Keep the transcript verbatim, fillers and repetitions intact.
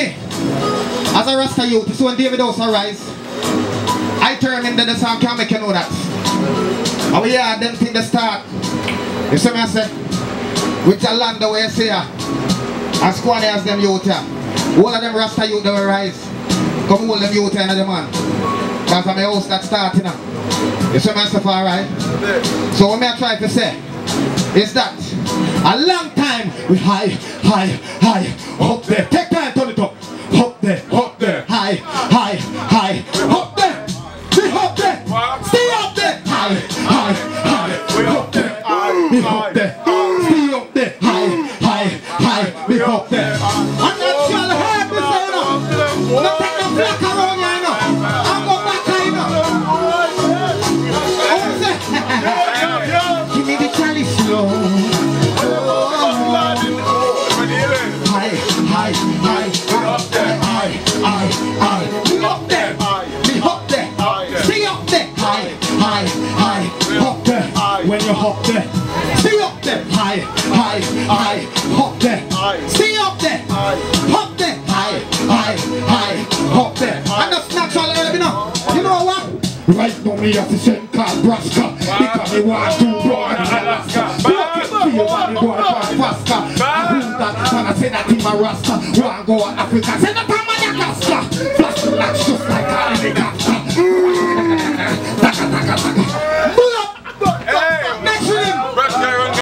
me, as a Rasta youth, you see when David House arise, I turn him to the song, can make you know that. And we hear them things that start. You see me, I say, with your land where you see her, and squad as them youth here. All of them Rasta youth that will rise, come hold them youth here and the man. Because I'm a house that's starting now. You see me, I say, alright. So what I try to say is that a long time we high, high, high, up there. Take time, turn it up. Up there, up there. High, high, high. Up there. Stay up there. Stay up there. High, high, high. We up there. We up there. Stay up there. High, high, high. We up there. And that's your head, we say now. Don't take no black around here now. I'm going back here now. Give me the Charlie slow. I, I, up there, I, I, I, we up there, we up there, stay up there, I, I, I, up there, when you up there, stay up there, I, I, I, up there, stay up there, up there, I, I, I, up there, and that's natural everything now. You know what? Right now me have to send Nebraska because they want to burn Alaska. Broken field and they want to burn faster. I do that when I say that in my Rasta. Go on Africa, send the